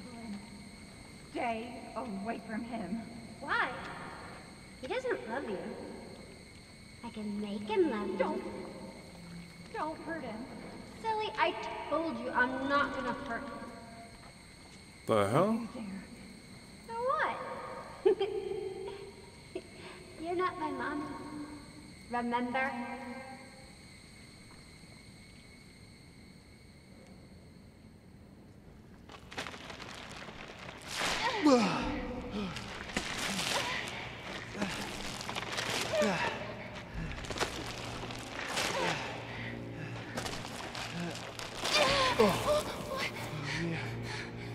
Evelyn, stay away from him. Why? He doesn't love you. I can make him love you. Don't hurt him. Silly, I told you I'm not gonna hurt him. The hell? So what? You're not my mom. Remember?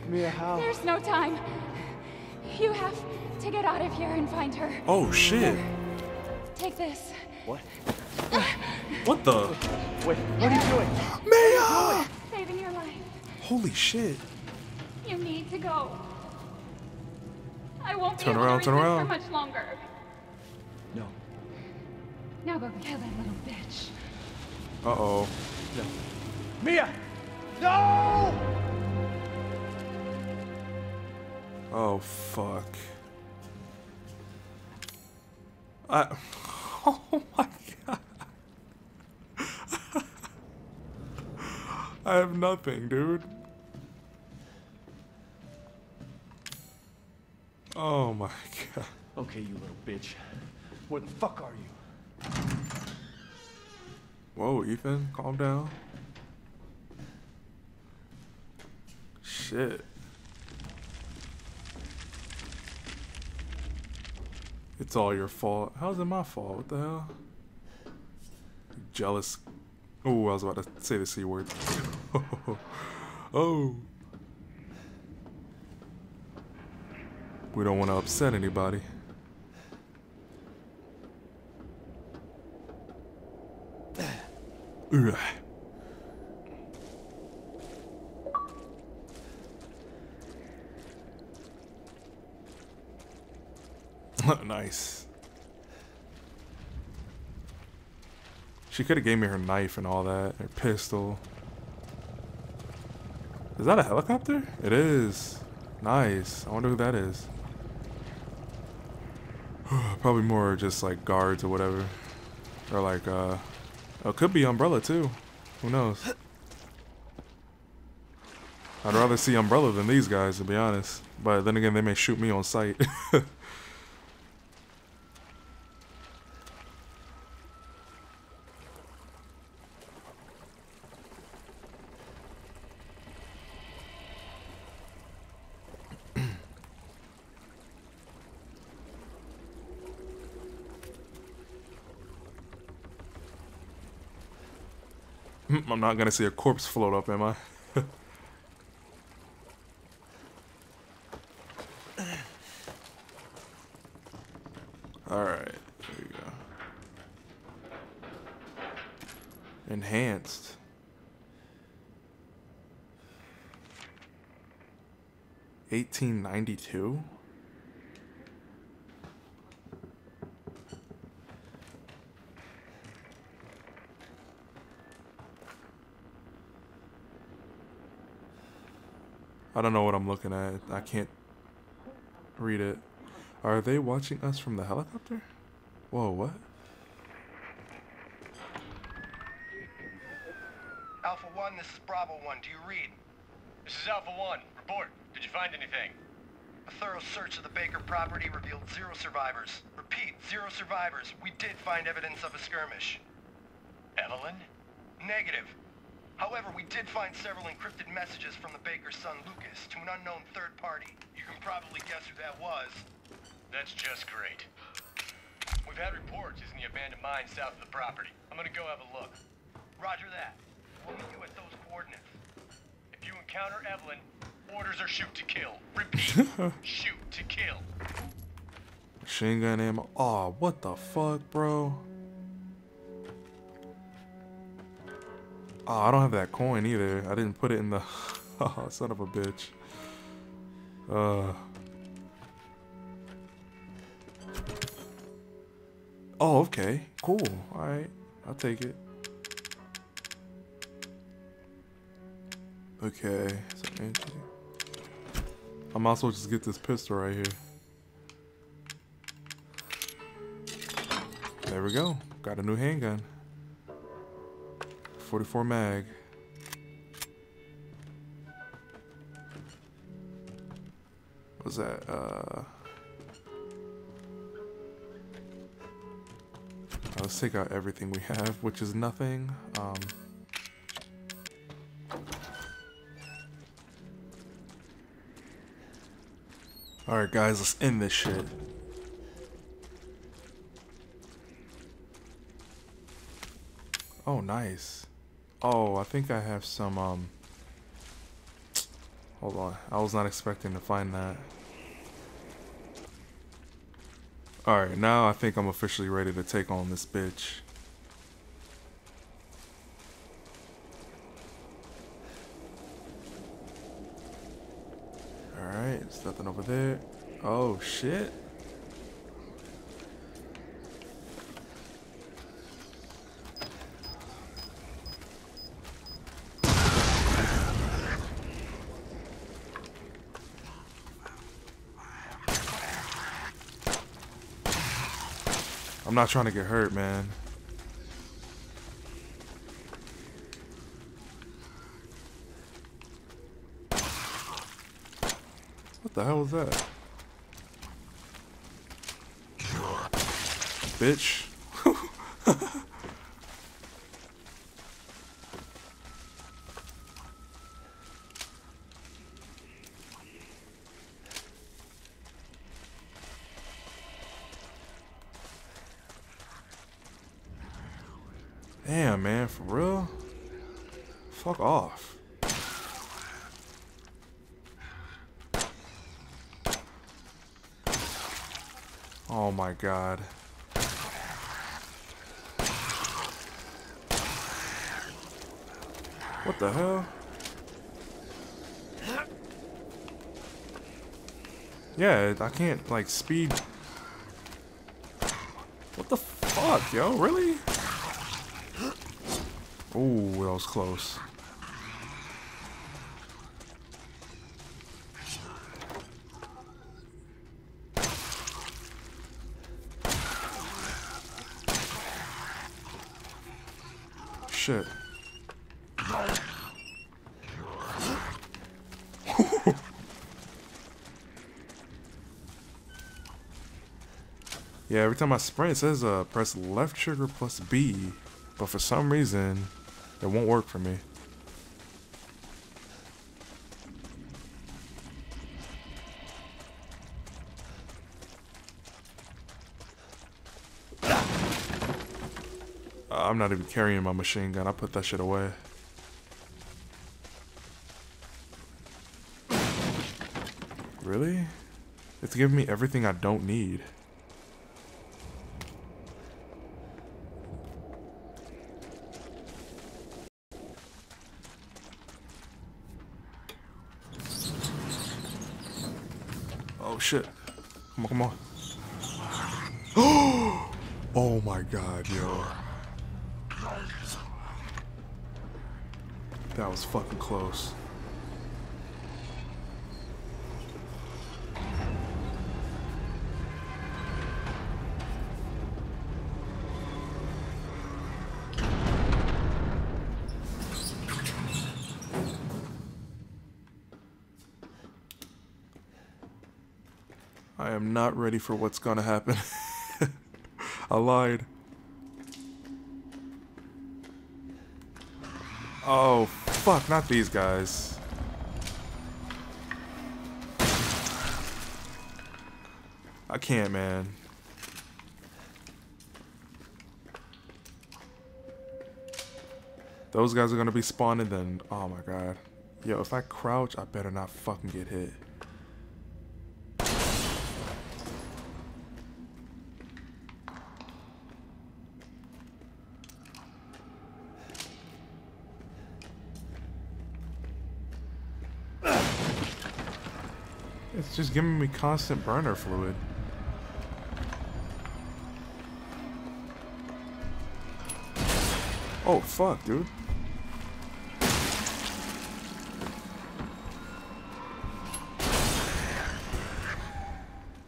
Mia, how? There's no time. You have to get out of here and find her. Oh shit. Take this. What? What the? Wait, what are you doing? Mia! Saving your life. Holy shit. You need to go. I won't be able to resist for much longer. No. Now go kill that little bitch. Uh-oh. No. Mia! No! Oh, fuck. Oh my god. I have nothing, dude. Oh my god. Okay, you little bitch. Where the fuck are you? Whoa, Ethan, calm down. Shit. It's all your fault. How's it my fault? What the hell? Jealous. Oh, I was about to say the C word. Oh. We don't want to upset anybody. Ugh. Nice. She could have gave me her knife and all that, her pistol. Is that a helicopter? It is. Nice. I wonder who that is. Probably more just like guards or whatever. Or like, it could be Umbrella too. Who knows? I'd rather see Umbrella than these guys, to be honest. But then again, they may shoot me on sight. I'm not gonna see a corpse float up, am I? Alright, there you go. Enhanced. $18.92? I don't know what I'm looking at. I can't read it. Are they watching us from the helicopter? Whoa, what? Alpha 1, this is Bravo 1. Do you read? This is Alpha 1. Report. Did you find anything? A thorough search of the Baker property revealed 0 survivors. Repeat, 0 survivors. We did find evidence of a skirmish. Evelyn? Negative. However, we did find several encrypted messages from the Baker's son, Lucas, to an unknown third party. You can probably guess who that was. That's just great. We've had reports using the abandoned mine south of the property. I'm gonna go have a look. Roger that. We'll meet you at those coordinates. If you encounter Evelyn, orders are shoot to kill. Repeat, shoot to kill. Machine gun ammo. Aw, what the fuck, bro? Oh, I don't have that coin either. I didn't put it in the... Oh, son of a bitch. Oh, okay. Cool. Alright. I'll take it. Okay. So, I might as well just get this pistol right here. There we go. Got a new handgun. 44 mag. What's that? Let's take out everything we have, which is nothing. Alright guys, let's end this shit. Oh, nice. Oh, I think I have some, hold on. I was not expecting to find that. Alright, now I think I'm officially ready to take on this bitch. Alright, there's nothing over there. Oh, shit. I'm not trying to get hurt, man. What the hell was that? Bitch. Damn, man, for real? Fuck off. Oh my god. What the hell? Yeah, I can't, like, speed. What the fuck, yo? Really? Ooh, that was close. Shit. Yeah, every time I sprint, it says press left trigger plus B, but for some reason, it won't work for me. I'm not even carrying my machine gun. I put that shit away. Really? It's giving me everything I don't need. Oh shit. Come on, come on. Oh my god, yo. That was fucking close. I am not ready for what's gonna happen. I lied. Oh, fuck, not these guys. I can't, man. Those guys are gonna be spawning then. Oh my god. Yo, if I crouch, I better not fucking get hit. It's just giving me constant burner fluid. Oh, fuck, dude.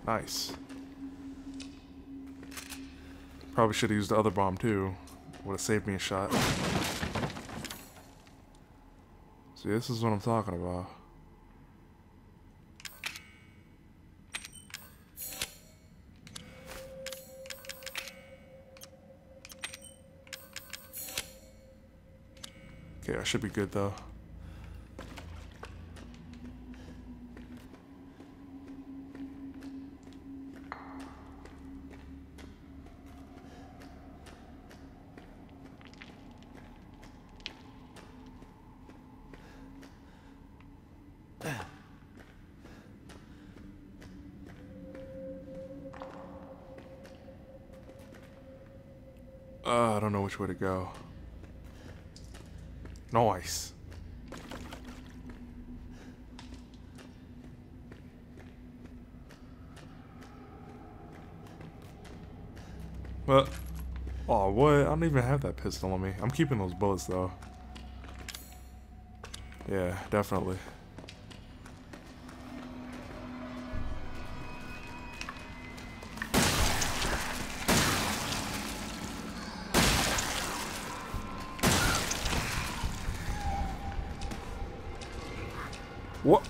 Nice. Probably should have used the other bomb too. Would have saved me a shot. See, this is what I'm talking about. Okay, I should be good though. I don't know which way to go. Nice. But oh, what? I don't even have that pistol on me. I'm keeping those bullets though. Yeah, definitely. What?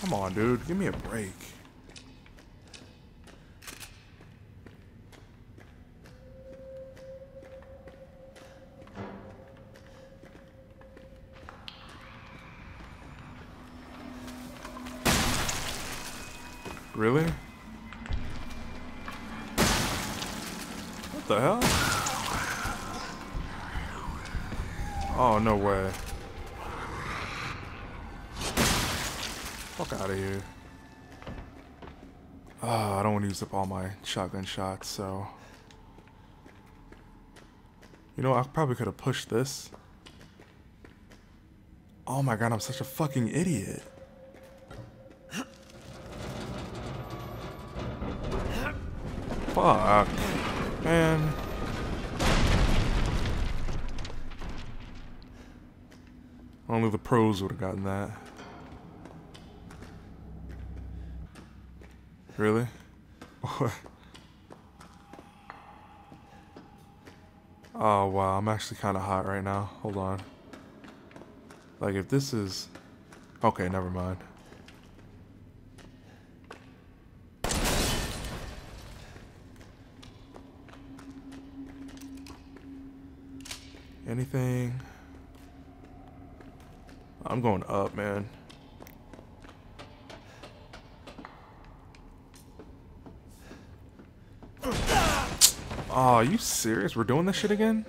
Come on, dude. Give me a break. Really? What the hell? Oh, no way. Fuck out of here. I don't want to use up all my shotgun shots, so... You know, I probably could have pushed this. Oh my god, I'm such a fucking idiot. Fuck. Man. Only the pros would have gotten that. Really? Oh wow, I'm actually kind of hot right now. Hold on. Like if this is... Okay, never mind. Anything? I'm going up, man. Oh, are you serious? We're doing this shit again?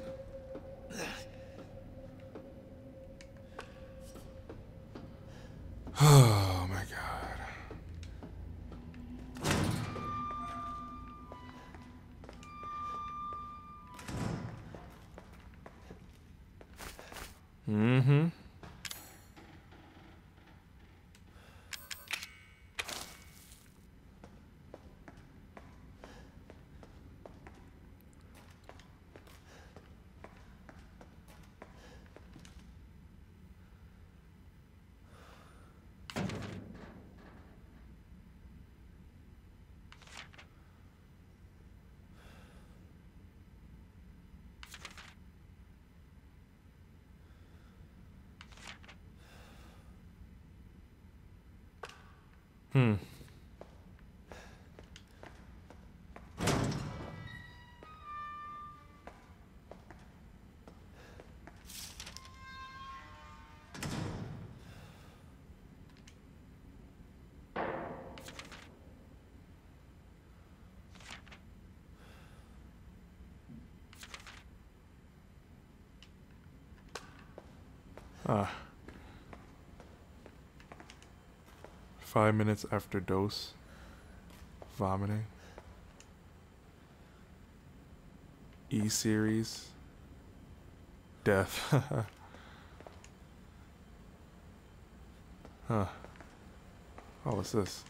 Oh my god. Mm-hmm. Hmm. Ah. 5 minutes after dose, vomiting, E-series, death. Huh. Oh, what's this?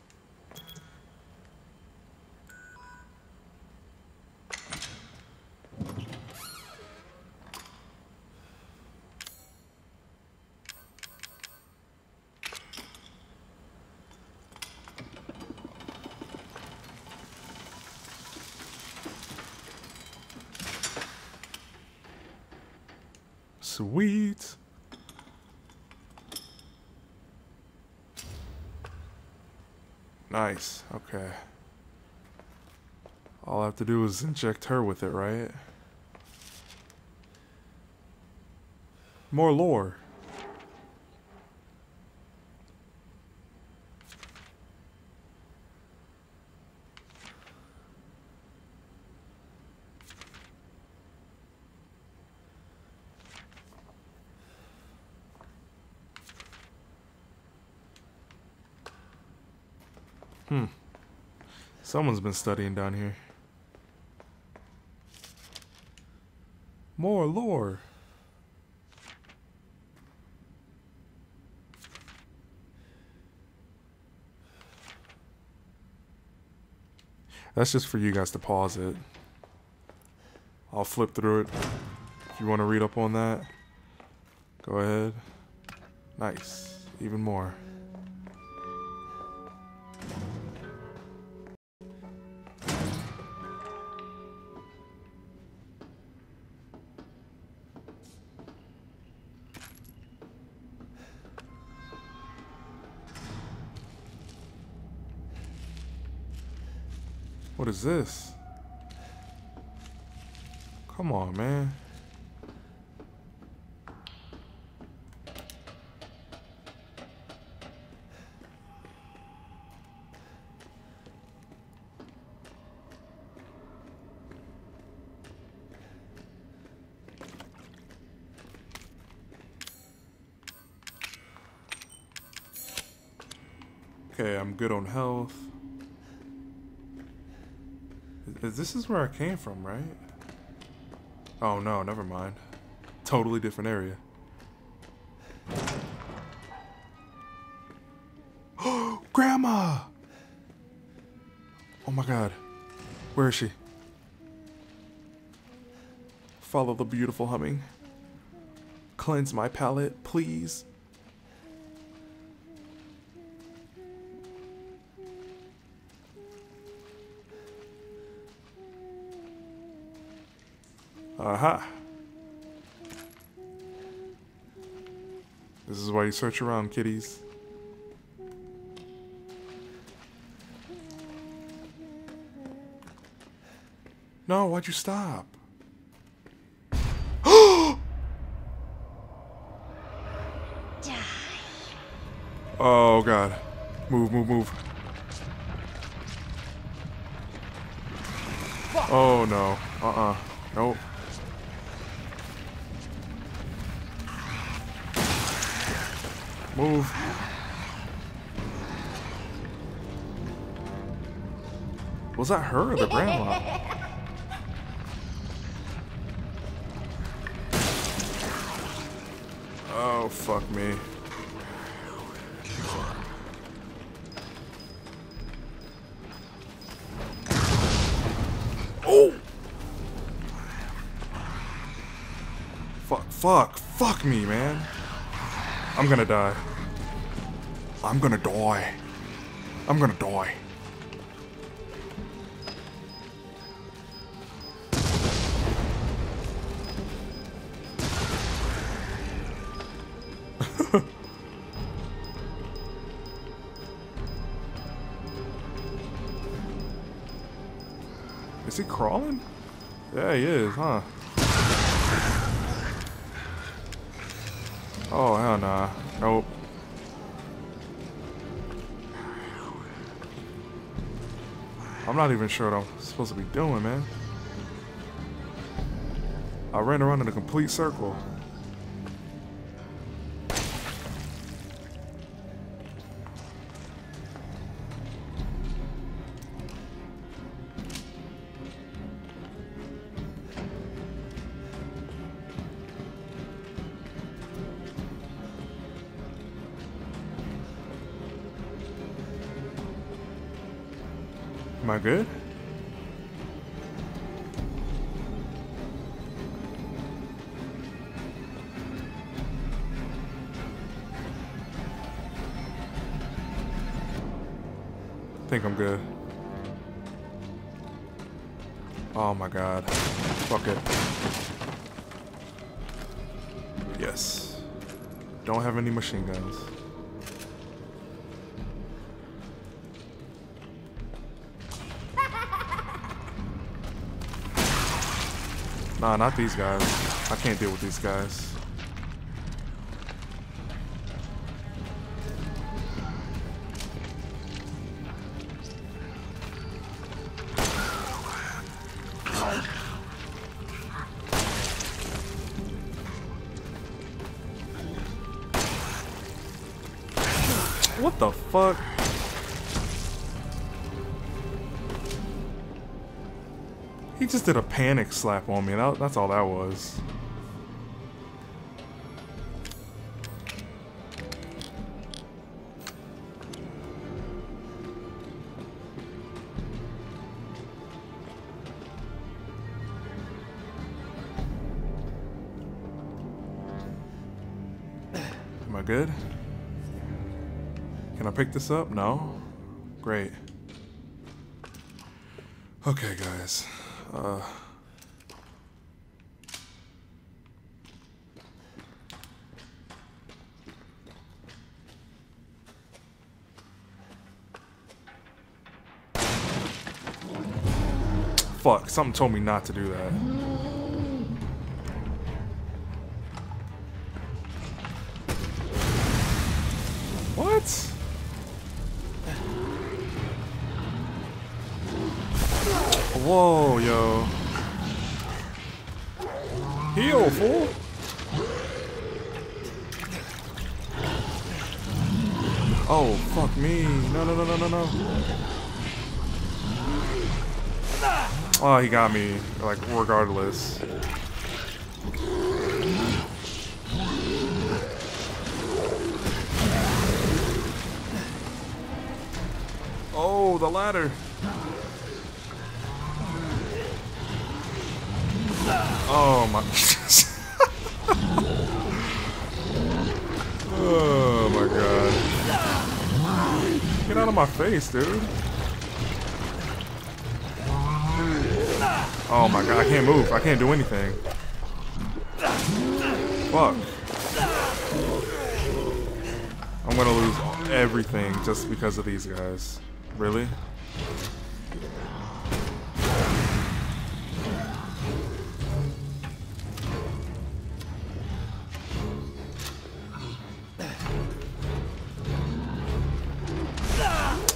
Sweet. Nice. Okay. All I have to do is inject her with it, right? More lore. Someone's been studying down here. More lore. That's just for you guys to pause it. I'll flip through it. If you want to read up on that, go ahead. Nice. Even more. What is this? Come on, man. Okay, I'm good on health. This is where I came from, right? Oh no, never mind. Totally different area. Oh, Grandma! Oh my God. Where is she? Follow the beautiful humming. Cleanse my palate, please. Aha! This is why you search around, kitties. No, why'd you stop? Oh God. Move, move, move. Oh no. Nope. Move. Was that her or the grandma? Oh, fuck me. Oh! Fuck, fuck, fuck me, man. I'm gonna die. I'm gonna die. I'm gonna die. Is he crawling? Yeah, he is, huh? Oh, hell nah. Nope. I'm not even sure what I'm supposed to be doing, man. I ran around in a complete circle. Am I good? I think I'm good. Oh my God. Fuck it. Yes. Don't have any machine guns. Nah, not these guys. I can't deal with these guys. What the fuck? He just did a panic slap on me, and that's all that was. Am I good? Can I pick this up? No? Great. Okay, guys. Fuck, something told me not to do that. What? Whoa, yo. Heal, fool. Oh, fuck me. No, no, no, no, no, no. Oh, he got me, like, regardless. Oh, the ladder. Oh my! Oh my god! Get out of my face, dude! Oh my god! I can't move. I can't do anything. Fuck! I'm gonna lose everything just because of these guys. Really?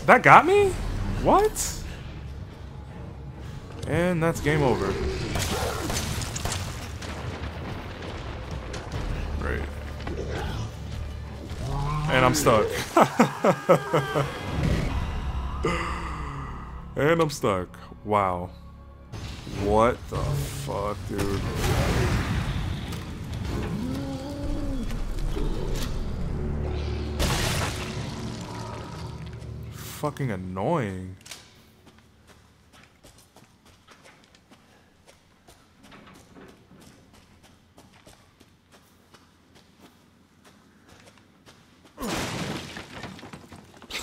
That got me? What? And that's game over. Great. And I'm stuck. And I'm stuck. Wow. What the fuck, dude? Fucking annoying.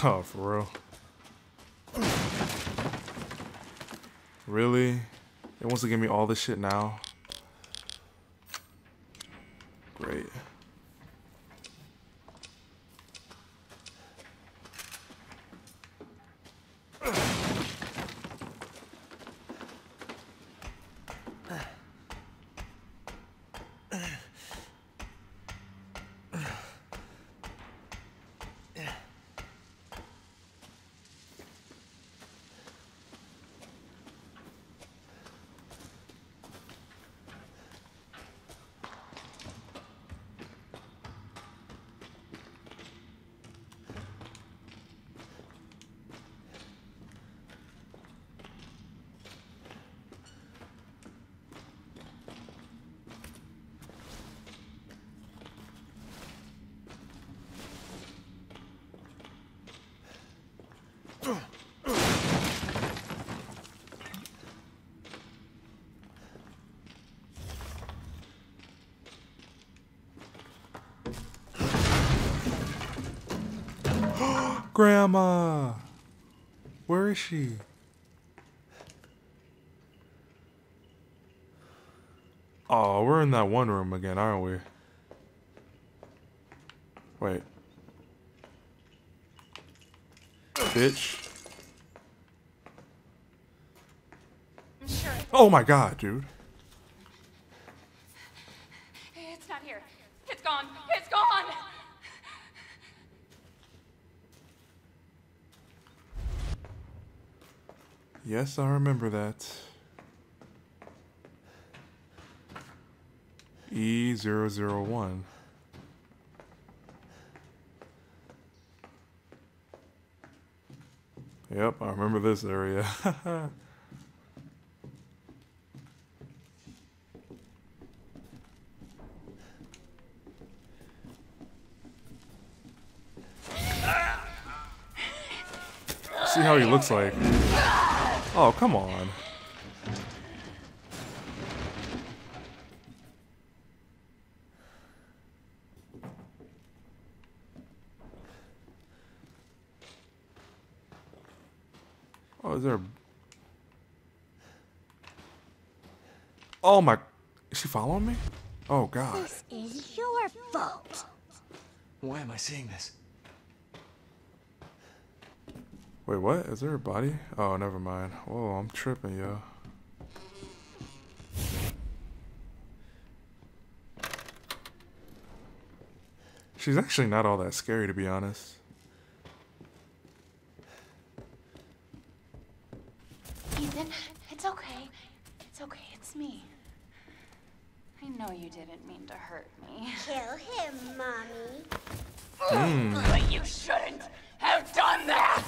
Oh, for real. Really? It wants to give me all this shit now? Great. Grandma! Where is she? Oh, we're in that one room again, aren't we? Wait. Bitch. Sure. Oh my god, dude. It's not here. It's gone. It's gone. Yes, I remember that. E001. Yep, I remember this area. See how he looks like. Oh, come on. Oh, is there a... Oh my... Is she following me? Oh god. This is your fault. Why am I seeing this? Wait, what? Is there a body? Oh, never mind. Whoa, I'm tripping, yo. She's actually not all that scary, to be honest. Ethan, it's okay. It's okay, it's me. I know you didn't mean to hurt me. Kill him, Mommy. But you shouldn't have done that!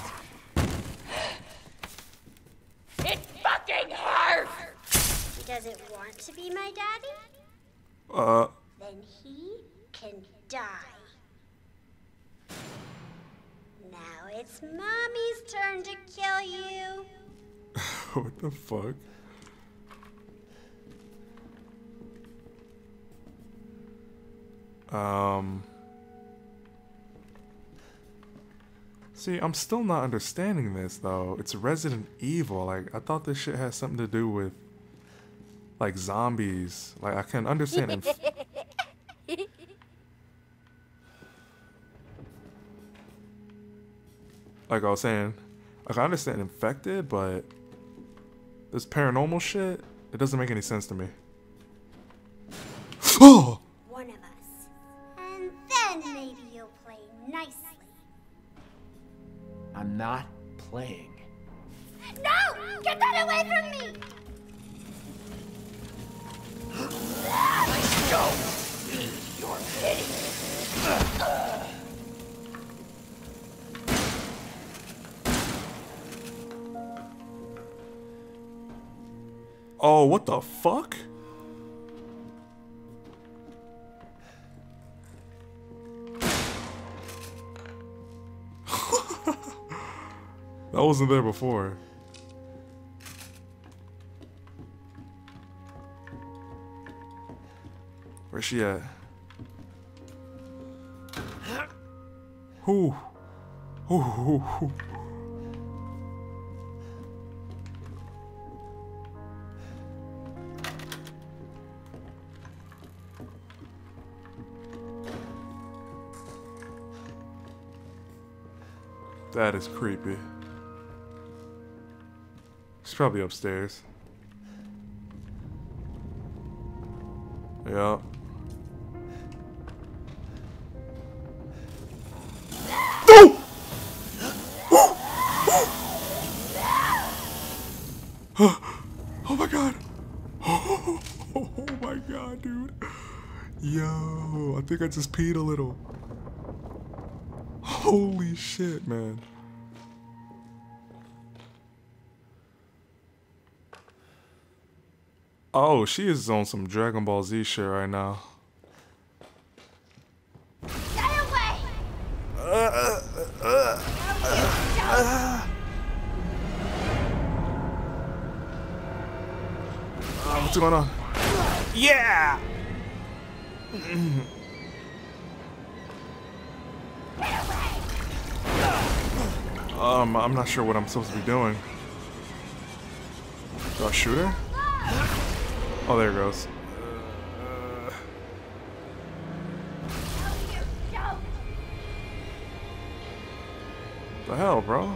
It fucking hurts! He doesn't want to be my daddy? Then he can die. Now it's Mommy's turn to kill you. What the fuck? See, I'm still not understanding this, though. It's Resident Evil. Like, I thought this shit had something to do with, like, zombies. Like, I can understand it. Like I was saying, like, I understand infected, but this paranormal shit, it doesn't make any sense to me. Oh! One of us. And then maybe you'll play nicely. I'm not playing. No! Get that away from me! I don't need your pity. Oh, what the fuck? That wasn't there before. Where's she at? Who? Who? That is creepy. She's probably upstairs. Yep. Oh my god. Oh my god, dude. Yo, I think I just peed a little. Holy shit, man. Oh, she is on some Dragon Ball Z shit right now. Get away! What's going on? Yeah! I'm not sure what I'm supposed to be doing. Do I shoot her? Oh, there it goes. the hell, bro?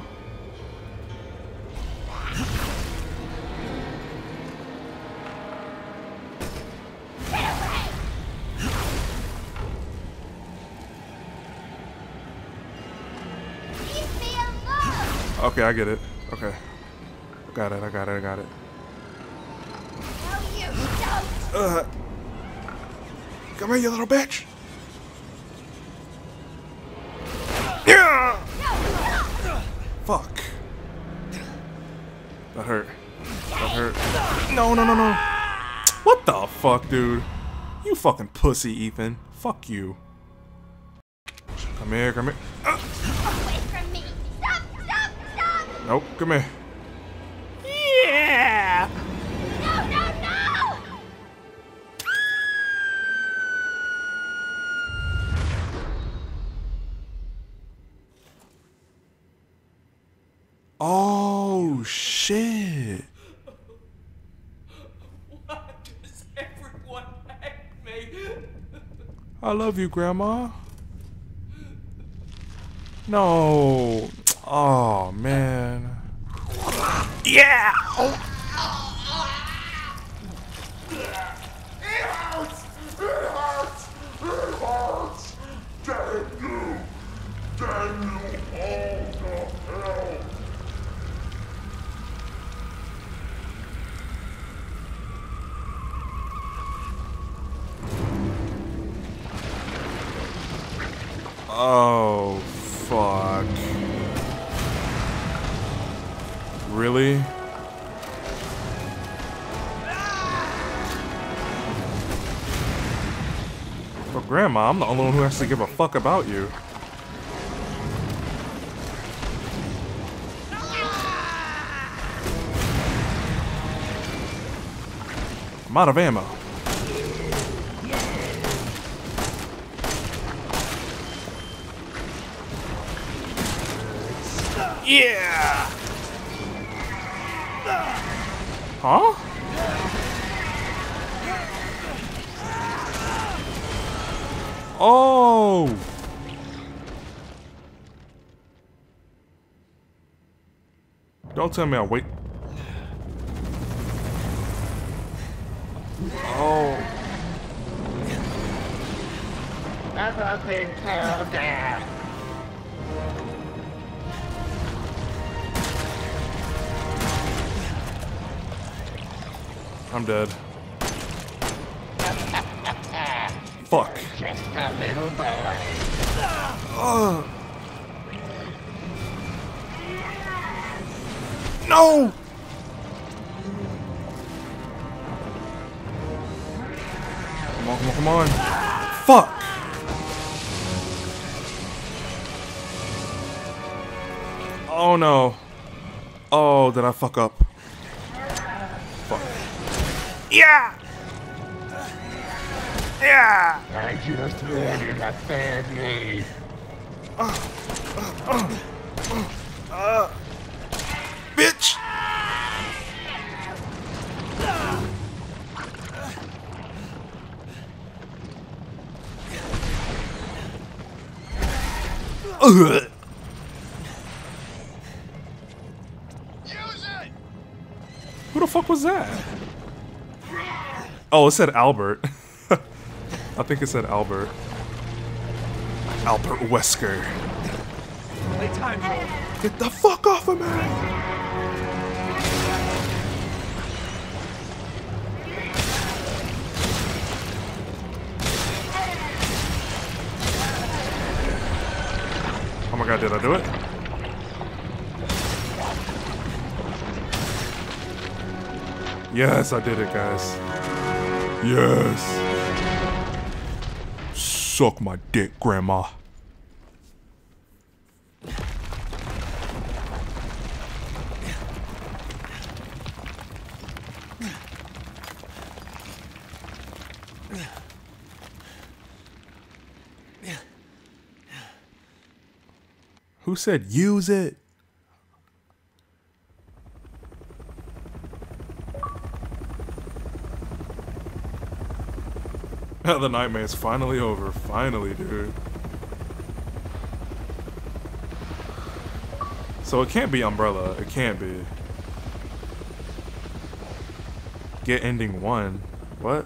Okay, I get it. Okay. I got it. No, you don't. Come here, you little bitch. Yeah. No. Fuck. That hurt. No. What the fuck, dude? You fucking pussy, Ethan. Fuck you. Come here. Away from me. Stop. Nope, come here. Yeah! No! Oh, shit. Why does everyone hate me? I love you, Grandma. No. Oh, man. Yeah! Oh. It hurts! It hurts! Dang you all to hell! Oh, fuck. Really? But Grandma, I'm the only one who has to give a fuck about you. I'm out of ammo. Yeah! Huh? Oh! Don't tell me I'll wait. Oh. I've all been told that. I'm dead. Fuck. Just a little boy. No! Come on. Fuck! Oh no. Oh, did I fuck up? Yeah! I just wanted a family. Bitch! Ugh! Use it! Who the fuck was that? Oh, it said Albert. I think it said Albert. Albert Wesker. Get the fuck off of me! Oh my god, did I do it? Yes, I did it, guys. Yes! Suck my dick, Grandma. Who said use it? The nightmare is finally over. Finally, dude. So it can't be Umbrella. It can't be. Get ending one. What?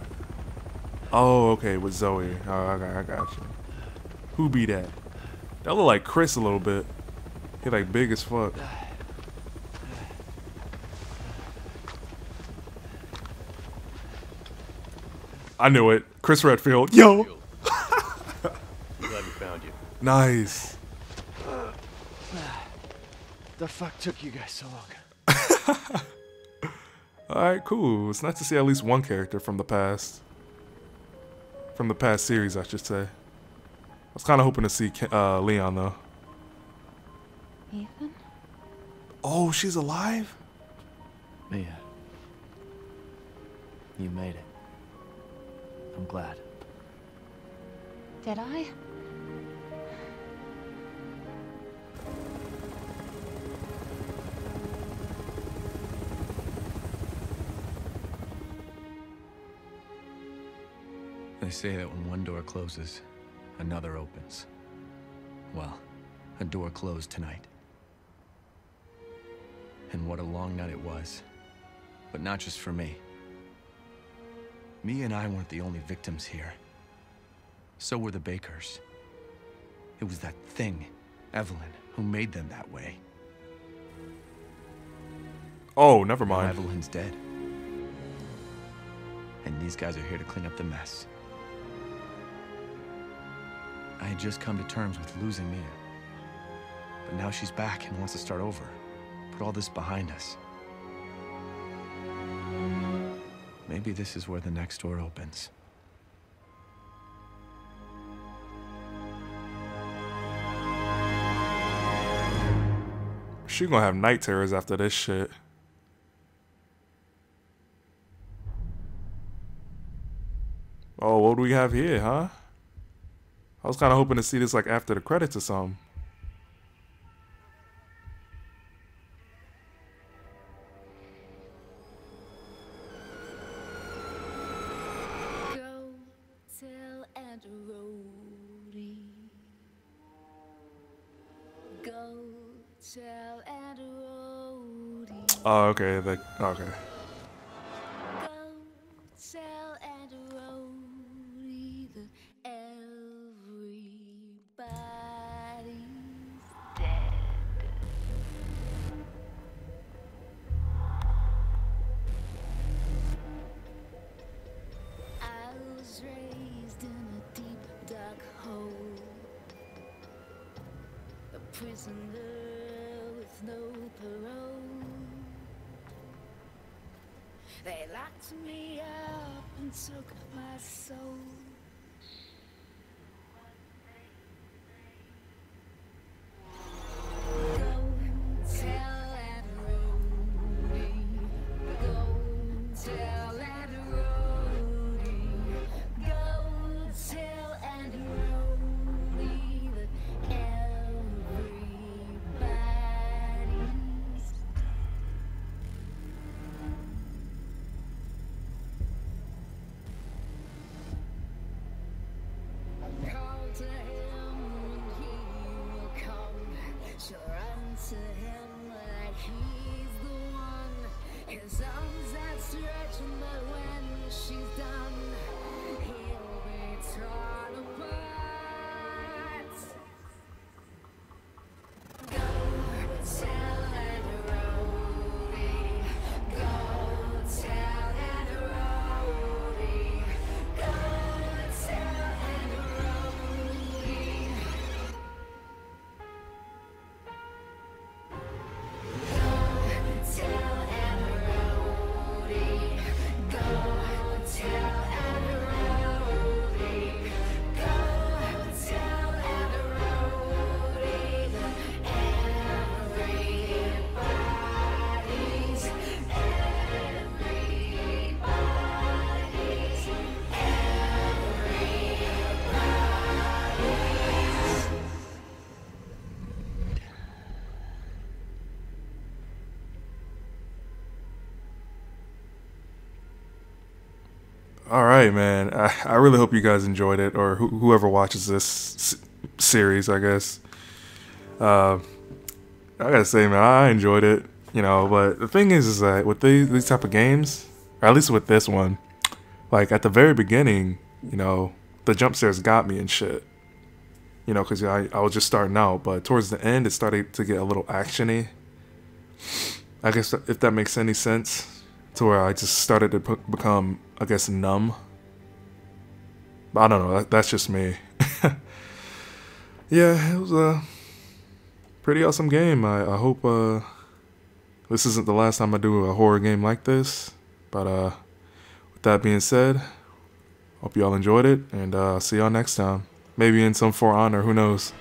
Oh, okay, with Zoe. Oh, I got you. Who be that? That look like Chris a little bit. He like big as fuck. I knew it. Chris Redfield. Yo. Glad we found you. Nice. The fuck took you guys so long? Alright, cool. It's nice to see at least one character from the past. From the past series, I should say. I was kind of hoping to see Leon, though. Ethan? Oh, she's alive? Mia. You made it. I'm glad. Did I? They say that when one door closes, another opens. Well, a door closed tonight. And what a long night it was. But not just for me. Mia and I weren't the only victims here. So were the Bakers. It was that thing, Evelyn, who made them that way. Oh, never mind. Now Evelyn's dead. And these guys are here to clean up the mess. I had just come to terms with losing Mia. But now she's back and wants to start over. Put all this behind us. Maybe this is where the next door opens. She's gonna have night terrors after this shit. Oh, what do we have here, huh? I was kind of hoping to see this like after the credits or something. Go tell Aunt Rhodey. Go tell Aunt Rhodey. Oh, okay. Okay. They locked me up and took my soul. All right, man. I really hope you guys enjoyed it, or whoever watches this series, I guess. I gotta say, man, I enjoyed it, you know, but the thing is that with these type of games, or at least with this one, like, at the very beginning, you know, the jump scares got me and shit, you know, because I was just starting out, but towards the end, it started to get a little action-y, I guess, if that makes any sense, to where I just started to become, I guess, numb. But I don't know, that's just me. Yeah, it was a pretty awesome game. I hope this isn't the last time I do a horror game like this. But with that being said, hope y'all enjoyed it, and see y'all next time. Maybe in some For Honor, who knows?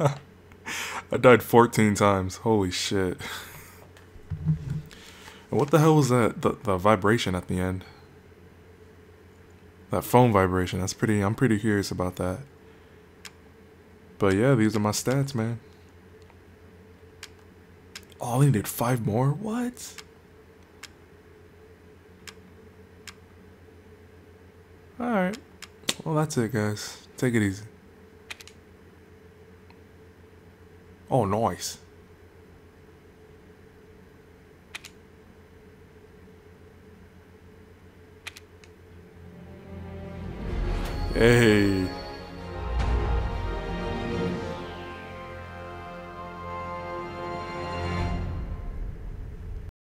I died 14 times. Holy shit. And what the hell was that? The vibration at the end. That phone vibration. That's pretty. I'm pretty curious about that. But yeah, these are my stats, man. Oh, they did 5 more? What? Alright. Well, that's it, guys. Take it easy. Oh, nice. Hey.